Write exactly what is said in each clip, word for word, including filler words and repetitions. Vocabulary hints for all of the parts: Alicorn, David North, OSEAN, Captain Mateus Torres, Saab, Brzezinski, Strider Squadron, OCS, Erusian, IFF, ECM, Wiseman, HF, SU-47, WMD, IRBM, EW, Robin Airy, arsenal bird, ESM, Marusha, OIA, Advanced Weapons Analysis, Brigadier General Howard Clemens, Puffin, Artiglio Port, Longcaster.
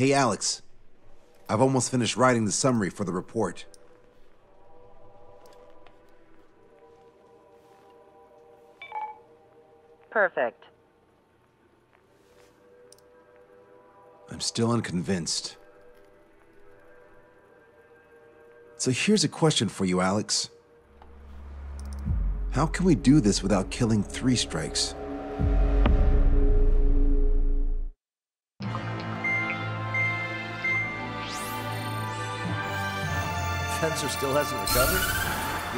Hey, Alex. I've almost finished writing the summary for the report. Perfect. I'm still unconvinced. So here's a question for you, Alex. How can we do this without killing three strikes? Spencer still hasn't recovered?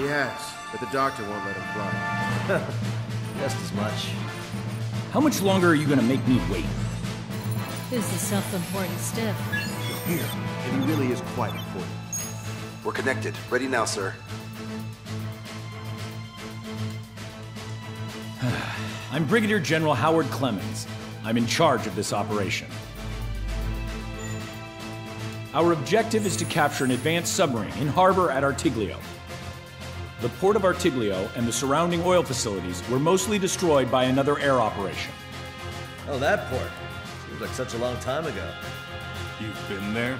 He has, but the doctor won't let him fly. Just as much. How much longer are you gonna make me wait? Who's the self-important stiff? You're here, and he really is quite important. We're connected. Ready now, sir. I'm Brigadier General Howard Clemens. I'm in charge of this operation. Our objective is to capture an advanced submarine in harbor at Artiglio. The port of Artiglio and the surrounding oil facilities were mostly destroyed by another air operation. Oh, that port. Seems like such a long time ago. You've been there?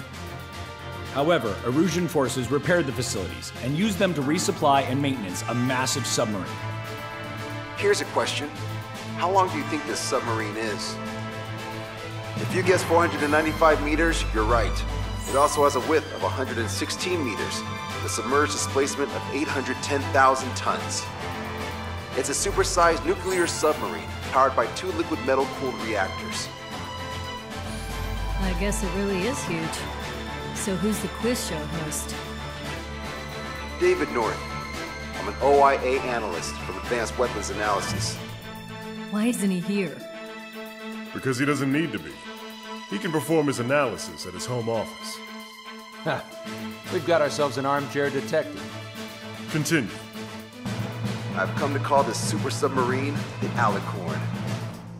However, Erusian forces repaired the facilities and used them to resupply and maintenance a massive submarine. Here's a question. How long do you think this submarine is? If you guess four hundred ninety-five meters, you're right. It also has a width of one hundred sixteen meters, with a submerged displacement of eight hundred ten thousand tons. It's a supersized nuclear submarine powered by two liquid metal-cooled reactors. I guess it really is huge. So who's the quiz show host? David North. I'm an O I A analyst from Advanced Weapons Analysis. Why isn't he here? Because he doesn't need to be. He can perform his analysis at his home office. Ha! We've got ourselves an armchair detective. Continue. I've come to call this super submarine the Alicorn.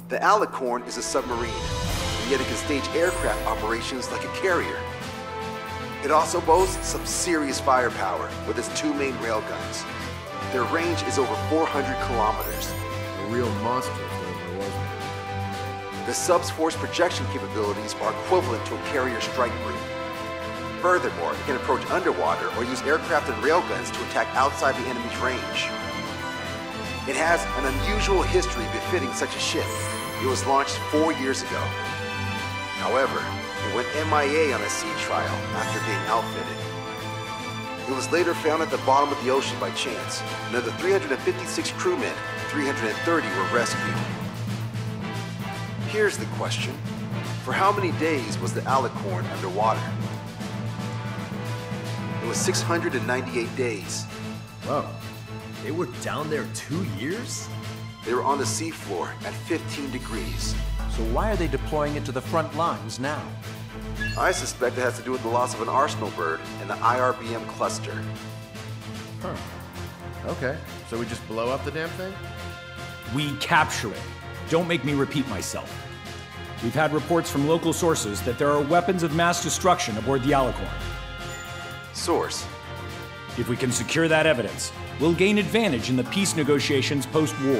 The Alicorn is a submarine, and yet it can stage aircraft operations like a carrier. It also boasts some serious firepower with its two main railguns. Their range is over four hundred kilometers. A real monster if there was one. The sub's force projection capabilities are equivalent to a carrier strike group. Furthermore, it can approach underwater or use aircraft and railguns to attack outside the enemy's range. It has an unusual history befitting such a ship. It was launched four years ago. However, it went M I A on a sea trial after being outfitted. It was later found at the bottom of the ocean by chance. Another three hundred fifty-six crewmen, three hundred thirty were rescued. Here's the question. For how many days was the Alicorn underwater? It was six hundred ninety-eight days. Wow. They were down there two years? They were on the seafloor at fifteen degrees. So why are they deploying it to the front lines now? I suspect it has to do with the loss of an Arsenal bird and the I R B M cluster. Huh. Okay. So we just blow up the damn thing? We capture it. Don't make me repeat myself. We've had reports from local sources that there are weapons of mass destruction aboard the Alicorn. Source. If we can secure that evidence, we'll gain advantage in the peace negotiations post-war.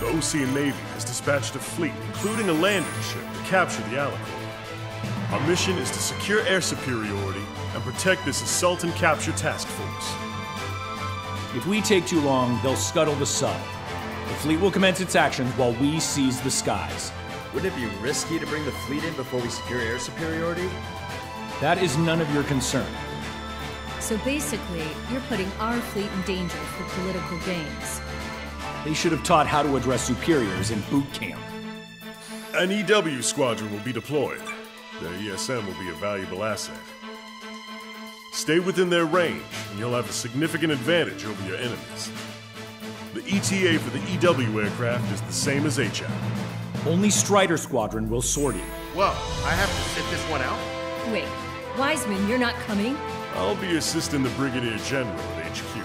The OSEAN Navy has dispatched a fleet, including a landing ship, to capture the Alicorn. Our mission is to secure air superiority and protect this assault and capture task force. If we take too long, they'll scuttle the sub. The fleet will commence its actions while we seize the skies. Wouldn't it be risky to bring the fleet in before we secure air superiority? That is none of your concern. So basically, you're putting our fleet in danger for political gains. They should have taught how to address superiors in boot camp. An E W squadron will be deployed. Their E S M will be a valuable asset. Stay within their range, and you'll have a significant advantage over your enemies. The E T A for the E W aircraft is the same as H F. Only Strider Squadron will sortie. Well, I have to sit this one out? Wait, Wiseman, you're not coming? I'll be assisting the Brigadier General at H Q.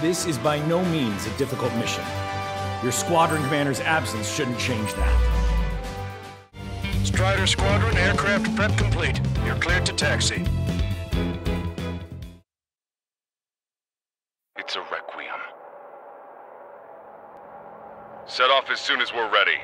This is by no means a difficult mission. Your squadron commander's absence shouldn't change that. Strider Squadron aircraft prep complete. You're cleared to taxi. It's a requiem. Set off as soon as we're ready.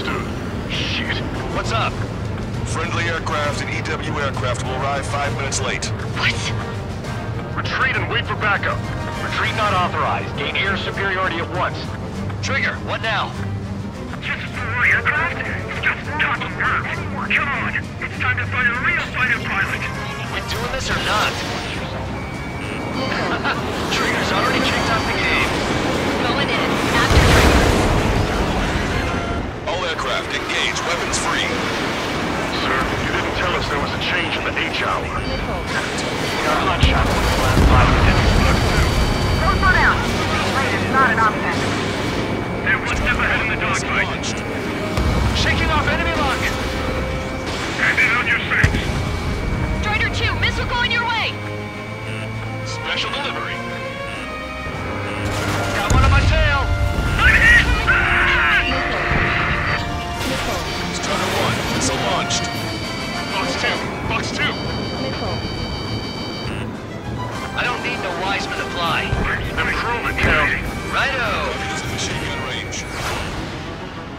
Understood. Shit. What's up? Friendly aircraft and E W aircraft will arrive five minutes late. What? Retreat and wait for backup. Retreat not authorized. Gain air superiority at once. Trigger, what now? Just four aircraft? It's just talking nerves. Come on, it's time to find a real fighter pilot. We're doing this or not? Trigger's already kicked off the game. Going in, after Trigger. All aircraft engage, weapons free. Sir, you didn't tell us there was a change in the H hour. Our hotshot was the last pilot didn't look through. Don't slow down. Late is not an option. They're one step ahead in the dogfight. Shaking off enemy lock. Handing out your six. Strider two, missile going your way. Special delivery. Got one on my tail. Strider one, missile launched. Box two, box two. I don't need no Wiseman to fly. Improvement count. Righto. Machine gun range.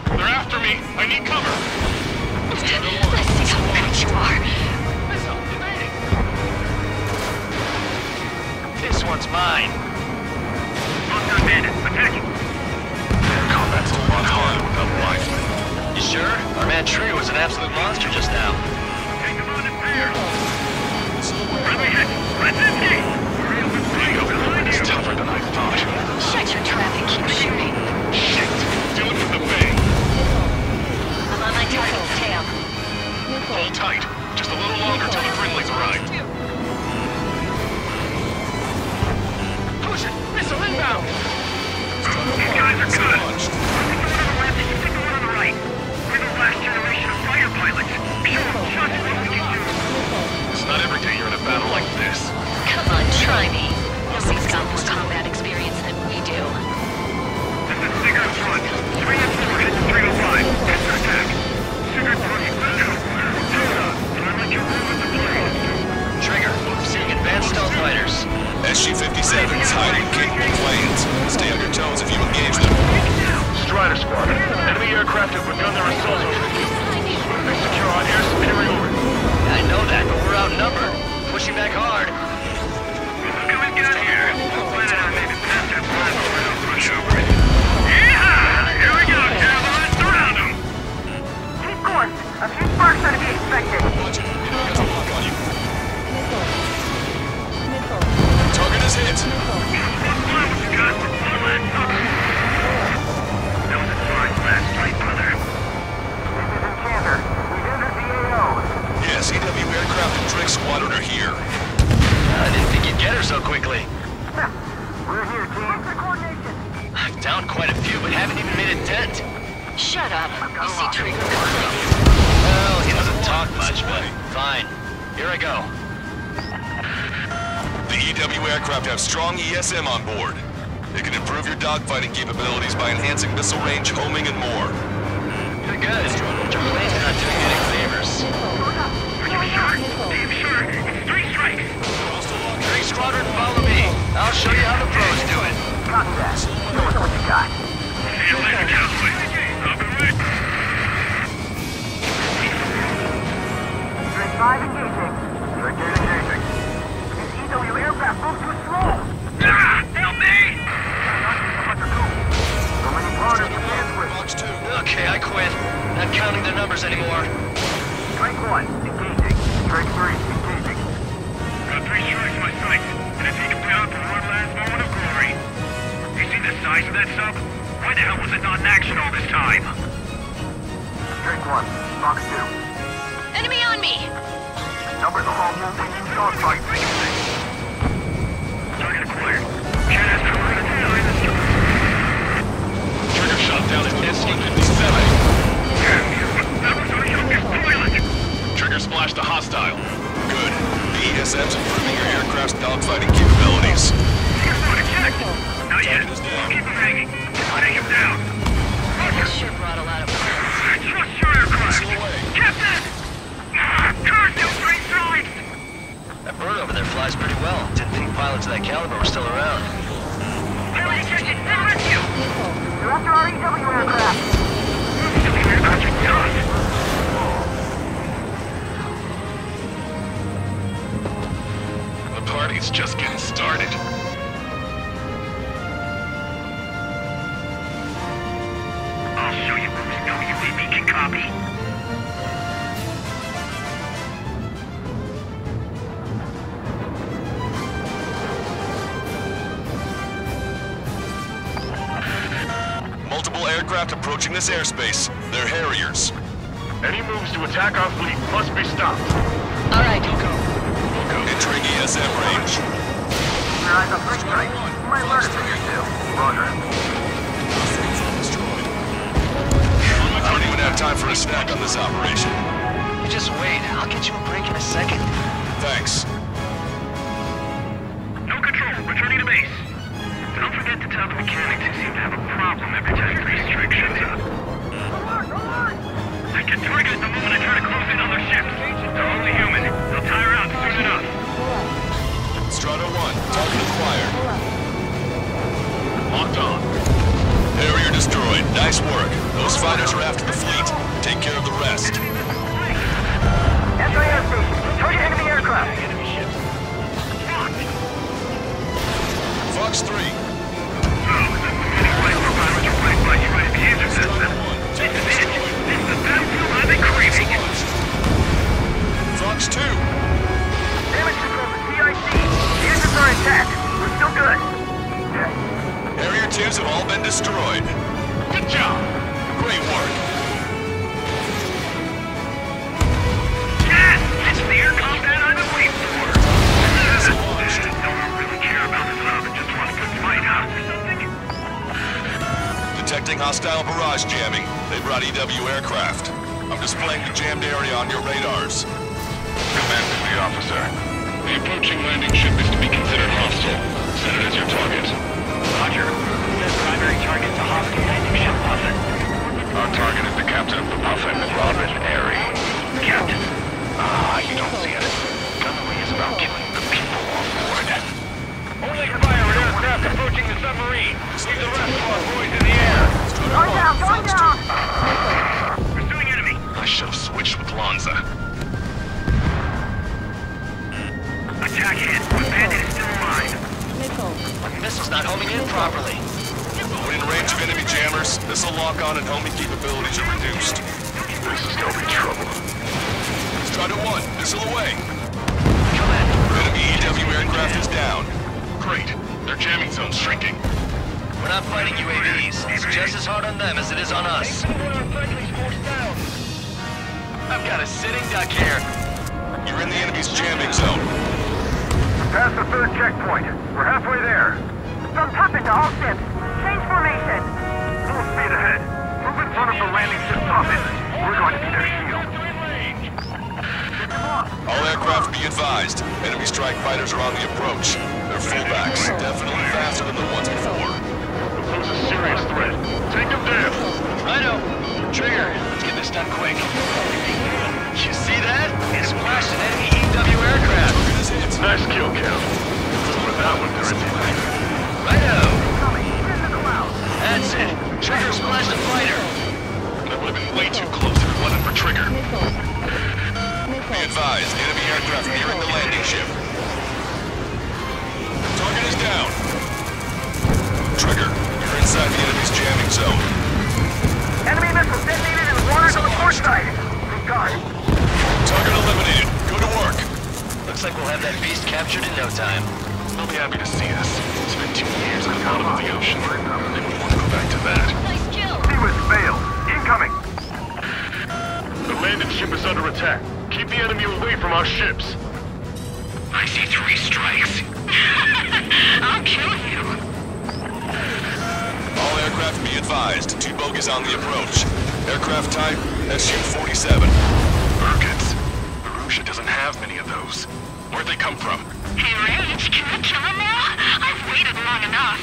They're after me. I need cover. Let's see how bad you are. This one's mine. Lockdown bandit, attacking. Their combat's a lot harder without Wiseman. You sure? Our man Tree was an absolute monster just now. Take them on in pairs. Friendly hit. Brzezinski. It's tougher than I thought. Shut your traffic. Keep shooting. Shit. Do it with the wing. I'm on my target. Hold tight. Just a little longer till the friendlies arrive. Push it! Missile inbound! These guys are good! Pick the one on the left, you pick the one on the right. We're the last generation of fighter pilots. Pure shots is what we can do. It's not every day you're in a battle like this. Come on, try me. He's got more combat experience than we do. This is Sigurd front. three oh four hit three oh five. That's our attack. Sigurd pushing left. Trigger, seeing advanced stealth fighters. S U fifty-sevens hiding capable planes. Stay on your toes if you engage them. Strider Squadron, enemy aircraft have begun their assault already. Swiftly secure our air superiority. I know that, but we're outnumbered. Pushing back hard. Come and get here. We'll plan it out maybe past that plan, but we don't push over it. Yeah! Here we go, Cavalry! Surround them! Keep course. A few sparks are to be expected. Target is hit. That was a fine last night, brother. This is Enchanter. We entered the A O. Yes, E W aircraft and Drake Squadron are here. I didn't think you'd get her so quickly. We're here, team. I've downed quite a few, but haven't even made a dent. Shut up. You see Drake. Well, he doesn't talk much, but fine. Here I go. The E W aircraft have strong E S M on board. It can improve your dogfighting capabilities by enhancing missile range, homing, and more. You're good. Your plane's not doing any favors. Are you sure? Damn sure. It's three strikes. Three squadron, follow me. I'll show you how the pros do it. Copy that. Show us what you got. See you later, cowboy. I'll be right. Grid five engaging. Grid eight engaging. E W aircraft move too slow! Ah! Help me! So many partners you can't quit. Okay, I quit. Not counting their numbers anymore. Strike one, engaging. Strike three, engaging. Got three strikes in my sights, and if he can pay off for one last moment of glory. You see the size of that sub? Why the hell was it not in action all this time? Strike one, box two. Enemy on me! Numbers are all moving in dogfight. Trigger shot down at S U fifty-seven. Trigger splashed the hostile. Good. The E S M's improving your aircraft's dogfighting capabilities. Not yet. Keep him hanging. Take him down. That sure brought a lot of problems. Trust your aircraft. Captain! Curse you, great sides! That bird over there flies pretty well. Didn't think pilots of that caliber were still around. Pilot attention, they're rescue! You're after our E W aircraft. E W aircraft aircraft approaching this airspace. They're Harriers. Any moves to attack our fleet must be stopped. All right. We'll go. We'll go. Entering E S M range. We're at the first strike. My learner figure two. Roger. I don't even have time for a snack on this operation. You just wait. I'll get you a break in a second. Thanks. No control. Returning to base. Don't forget to tell the mechanics who seem to have a problem every time the restrictions up. Alert! Alert! They get triggered the moment I try to close in on their ships. They're only human. They'll tire out soon enough. Strata one, target acquired. Locked on. Harrier destroyed. Nice work. Those fighters are after the fleet. Take care of the rest. Entering airspace. Target enemy aircraft. Enemy ships. Fox three. Fox two. Damage control to C I C. The engines are intact. We're still good. Area tubes have all been destroyed. Good job. Great work. Yes! It's the air combat I've been waiting for. No one really care about this love and just want a good fight, huh? Detecting hostile barrage jamming. They brought E W aircraft. I'm displaying the jammed area on your radars. Command to the officer. The approaching landing ship is to be considered hostile. Set it as your target. Roger. The primary target to hostile landing ship, Puffin. Our target is the captain of the Puffin, Robin Airy. Captain. Ah, you don't see it. Gunnery is about killing the people on board. Only fire at aircraft approaching the submarine. Leave the rest of our boys in the air. Going down, going down. Pursuing enemy. I should have switched with Lanza. Attack hit. One bandit is still alive. Missile. My missile's not homing in properly. We're in range of enemy jammers. Missile lock on and homing capabilities are reduced. This is gonna be trouble. Strider one, missile away. Come in. Enemy E W aircraft is down. Great. Their jamming zone's shrinking. We're not fighting U A Vs. It's just as hard on them as it is on us. I've got a sitting duck here. You're in the enemy's jamming zone. Past the third checkpoint. We're halfway there. From Puffin to all ships. Change formation. Full speed ahead. Move in front of the landing ship Puffin. We're going to be their shield. All aircraft be advised. Enemy strike fighters are on the approach. Fullbacks, definitely faster than the ones before. It poses a serious threat. Take him down. Righto. Trigger. Let's get this done quick. You see that? It splashed an enemy E W aircraft. Nice kill, Cal. With that one, they're in the righto. That's it. Trigger splashed a fighter. That would have been way too close if it wasn't for Trigger. Be advised, enemy aircraft nearing the landing ship. Target is down. Trigger, you're inside the enemy's jamming zone. Enemy missile detonated in the waters on the port side. Good God. Target eliminated. Go to work. Looks like we'll have that beast captured in no time. They'll be happy to see us. It's been two years at the bottom of the ocean. They won't want to go back to that. Nice kill. He was failed. Incoming. The landing ship is under attack. Keep the enemy away from our ships. I see three strikes. I'll kill you. All aircraft be advised. T-Bog is on the approach. Aircraft type, S U forty-seven. Burkitts. Marusha doesn't have many of those. Where'd they come from? Hey, Rage, can I kill him now? I've waited long enough.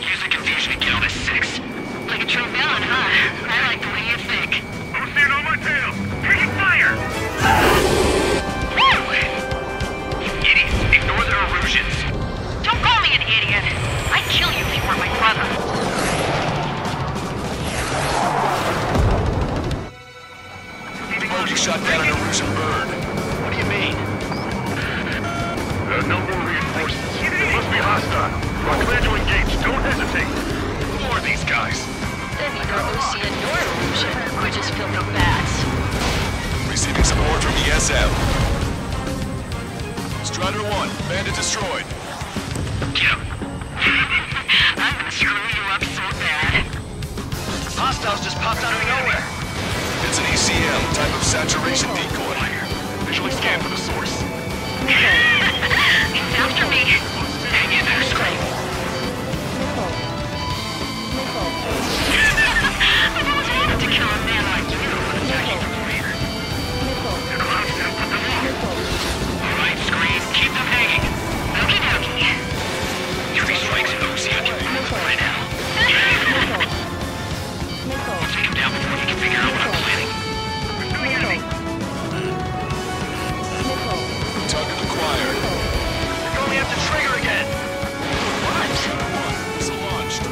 Use the confusion to get all the six. Like a true villain, huh? I like the way you think. O SEAN on my tail! Taking fire! Woo! You idiots! Ignore their illusions. Don't call me an idiot. I'd kill you if you weren't my brother. Bodhi shot down an Artiglio bird. What do you mean? There are no more reinforcements. They must be hostile. We're glad to engage. Don't hesitate. Who are these guys? They're neither O SEAN nor Artiglio. We're just filthy bats. Receiving support from E S M. Strider one, bandit destroyed. I'm gonna screw you up so bad. Hostiles just popped out of nowhere. It's an E C M, type of saturation decoy. Visually scan for the source. It's after me. You better scream. I was wanted to kill a man like you, attacking from here. They're climbing down from the wall. Alright, scream. Keep them hanging. Okie dokie. Three strikes at O C S can move right now. I'll take him down before he can figure out what I'm planning. There's no unity. Tug of the choir. They're going after the trigger again. What? It's launched.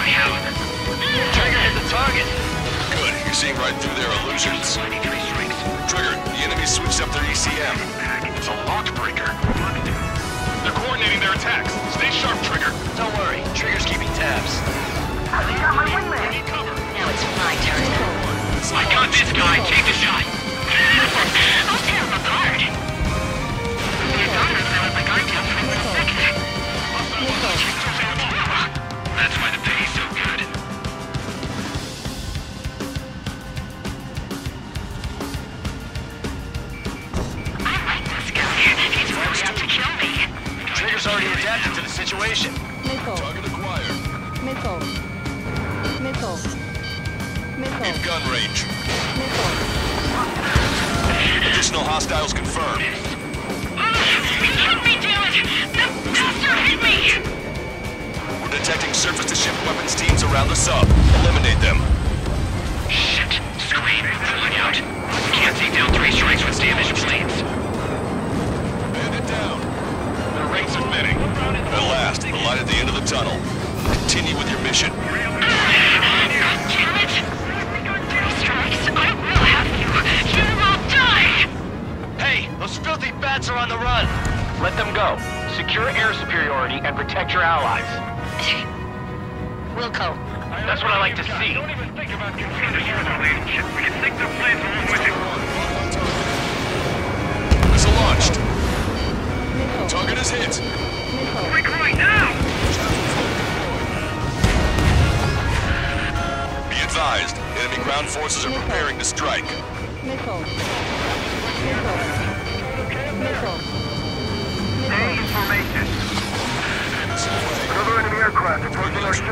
I have it. Trigger hit the target. Good. You're seeing right through their illusions. Trigger. The enemy sweeps up their E C M. It's a lock breaker. They're coordinating their attacks. Stay sharp, Trigger. Don't worry. Trigger's keeping tabs. I think I'm my wingman. Now it's my turn. I got this guy. Take the shot. I'll tear him apart. Your daughter fell like I did for a second. That's why the pay's so good. I like this guy. He's worked out to kill me. Trigger's already adapted to the situation. Target acquired. Missile. Missile. Missile. In gun range. Missile. Additional hostiles confirmed. Oh, he hit me, Dylan! The bastard hit me! We're detecting surface-to-ship weapons teams around the sub. Eliminate them. Shit. Scream. Pulling out. We can't take down three strikes with damaged planes. Bandit down. Their ranks are thinning. At last, the light at the end of the tunnel. Continue with your mission. Those filthy bats are on the run! Let them go. Secure air superiority and protect your allies. Wilco. That's what I like to see. Don't even think about confusing you in our leadership. We can sink their plans along with you. Missile launched. Target is hit. Quick right now! Be advised, enemy ground forces are preparing to strike. Missile. Missile. Missile. Change formation. Another enemy aircraft approaching our ship.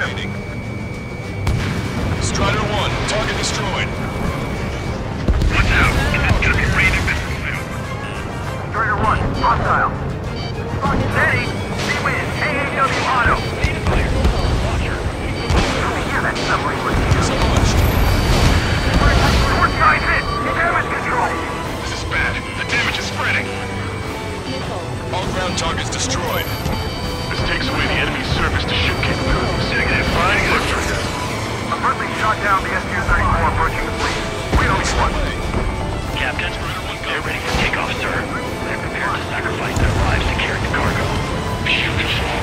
Strider one, target destroyed. Watch out, it's gonna be raining missiles soon. Strider one, hostile. Steady, C-Win, A A W auto. Need a fire. Watcher. Over here, that submarine was here. So much. North side's hit. Damage control. This is bad. The damage is spreading. All ground targets destroyed. This takes away the enemy's surface to ship capabilities. Negative. Finding their trigger. A friendly shot down the S U thirty-four approaching the fleet. We don't want it. Captain, they're ready for takeoff, sir. They're prepared to sacrifice their lives to carry the cargo. Beautiful.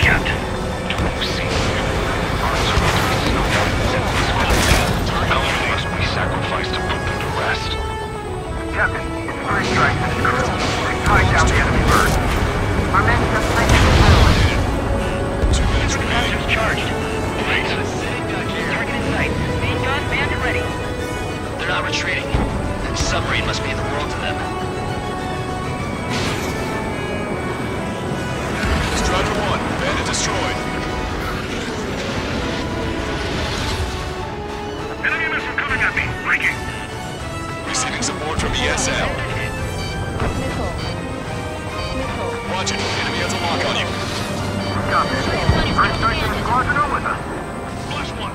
Captain, do you see? Our survivors snuck out and sent this quality. Must be sacrificed to put them to rest. Captain, it's three strikes to the crew. Strike down the enemy bird. Our men just landed in the middle. Two minutes remaining. Just charged. Wait. Target in sight. Main gun, bandit ready. They're not retreating. That submarine must be in the world to them. Strider one, bandit destroyed. Enemy missile coming at me. Breaking. Receiving support from E S M. Watch it. Enemy has a lock on you. Copy. First Striker Squadron with us. Flash one.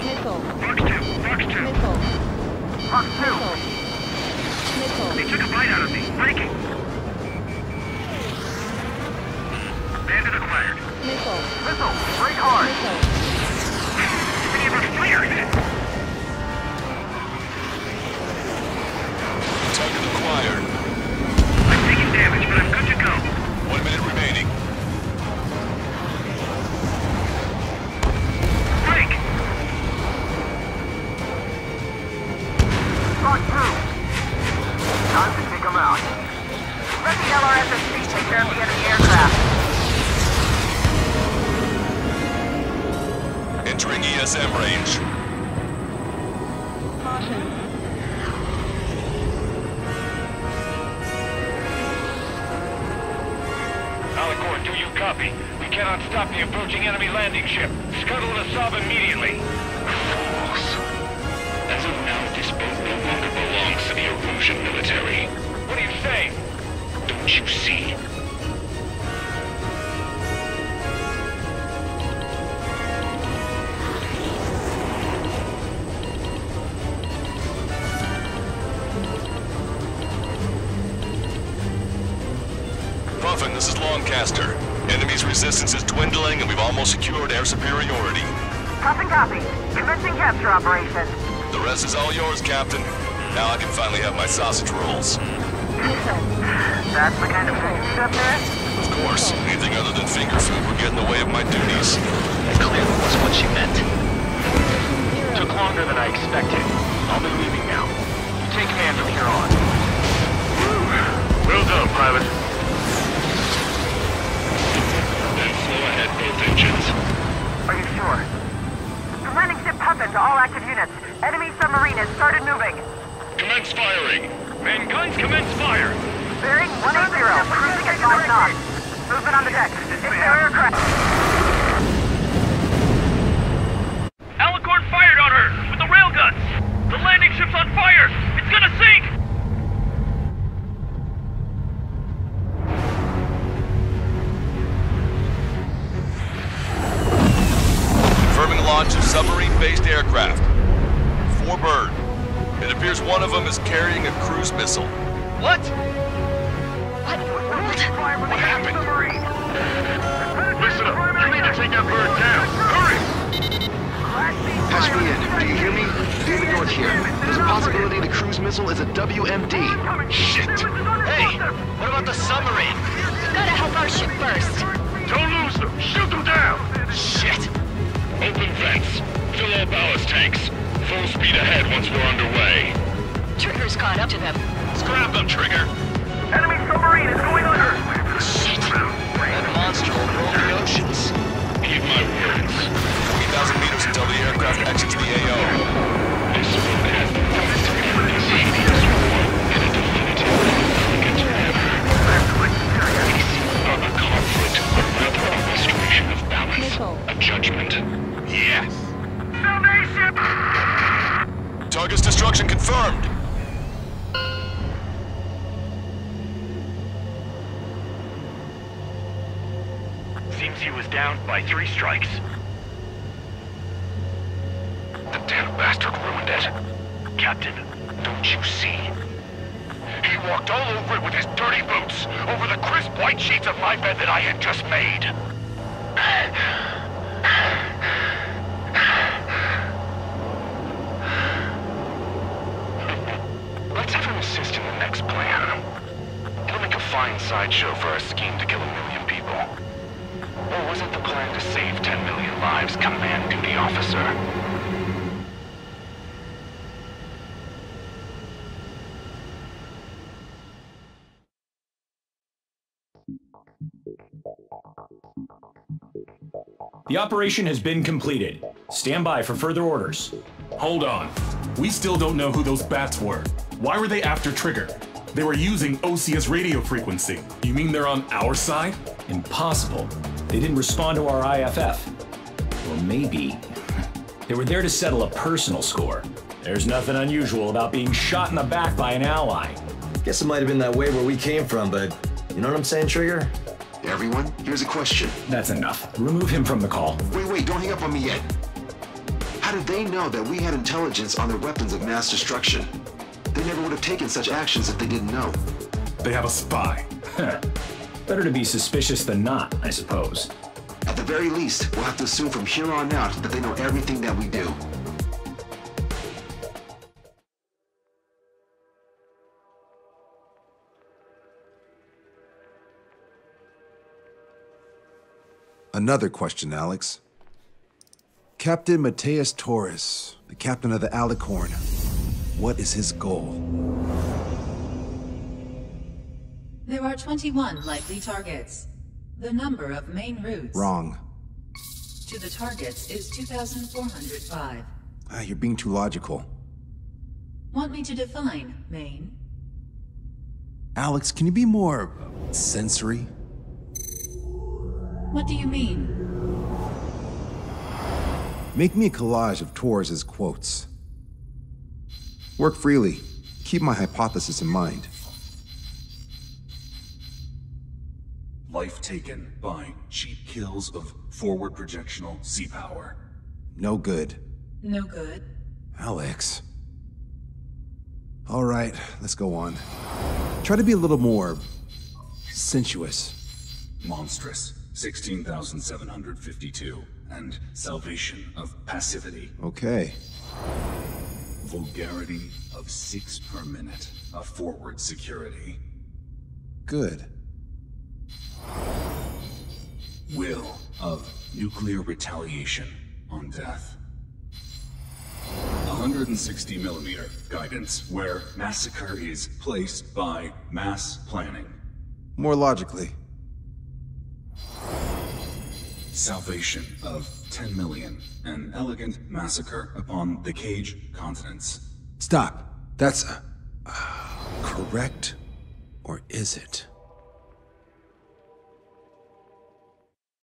Missile. Fox two. Fox two. Missile. Fox two. Missile. They took a bite out of me. Breaking. Bandit acquired. Missile. Missile. Break hard. Missile. We need a fire. Target acquired. I'm taking damage, but I'm good to go. One minute remaining. entering E S M range. Caution. Alicorn, do you copy? We cannot stop the approaching enemy landing ship. Scuttle the Saab immediately. Fools. As of now, this boat no longer belongs to the Erusian military. What are you saying? Don't you see? Puffin, this is Longcaster. Enemy's resistance is dwindling and we've almost secured air superiority. Puffin, copy. Commencing capture operation. The rest is all yours, Captain. Now I can finally have my sausage rolls. That's the kind of thing you up there? Of course. Anything other than finger food would get in the way of my duties. That clearly was what she meant. Took longer than I expected. I'll be leaving now. You take command from here on. Will do, Private. Engines. Are you sure? The landing ship Puffin to all active units. Enemy submarine has started moving. Commence firing. Men guns commence fire. Bearing one eighty, cruising at five knots. Movement on the deck. It's their aircraft. Alicorn fired on her with the railguns. The landing ship's on fire. It's gonna sink. Launch of submarine-based aircraft. Four bird. It appears one of them is carrying a cruise missile. What? What? What, what happened? Listen up. You need to take that bird down. Hurry! Patch me in. Do you hear me? David North here. There's a possibility the cruise missile is a W M D. Shit! Hey! What about the submarine? We gotta help our ship first. Don't lose them! Shoot them down! Shit! Open vents. Fill all ballast tanks. Full speed ahead once we're underway. Trigger's caught up to them. Scrap them, Trigger. Enemy submarine is going under. Shit. That monster will roll the oceans. Heed my words. three thousand meters until the aircraft exits the A O. This will have the best emergency. A judgment. Yes. Foundation! Target's destruction confirmed. Seems he was downed by three strikes. The damn bastard ruined it. Captain, don't you see? He walked all over it with his dirty boots, over the crisp white sheets of my bed that I had just made. Let's have him assist in the next plan. It'll make a fine sideshow for our scheme to kill a million people. Or was it the plan to save ten million lives, Command Duty Officer? The operation has been completed. Stand by for further orders. Hold on. We still don't know who those bats were. Why were they after Trigger? They were using O C S radio frequency. You mean they're on our side? Impossible. They didn't respond to our I F F. Or maybe they were there to settle a personal score. There's nothing unusual about being shot in the back by an ally. Guess it might have been that way where we came from, but you know what I'm saying, Trigger? Everyone, here's a question. That's enough. Remove him from the call. Wait, wait, don't hang up on me yet. How did they know that we had intelligence on their weapons of mass destruction? They never would have taken such actions if they didn't know. They have a spy. Better to be suspicious than not, I suppose. At the very least, we'll have to assume from here on out that they know everything that we do. Another question, Alex. Captain Mateus Torres, the captain of the Alicorn, what is his goal? There are twenty-one likely targets. The number of main routes... Wrong. ...to the targets is two thousand four hundred five. Ah, you're being too logical. Want me to define, Maine? Alex, can you be more sensory? What do you mean? Make me a collage of Torres's quotes. Work freely. Keep my hypothesis in mind. Life taken by cheap kills of forward projectional sea power. No good. No good. Alex. All right, let's go on. Try to be a little more sensuous. Monstrous. sixteen thousand seven hundred fifty-two. And salvation of passivity. Okay. Vulgarity of six per minute of forward security. Good. Will of nuclear retaliation on death. one hundred sixty millimeter guidance where massacre is placed by mass planning. More logically. Salvation of ten million. An elegant massacre upon the cage continents. Stop. That's... Uh, correct? Or is it?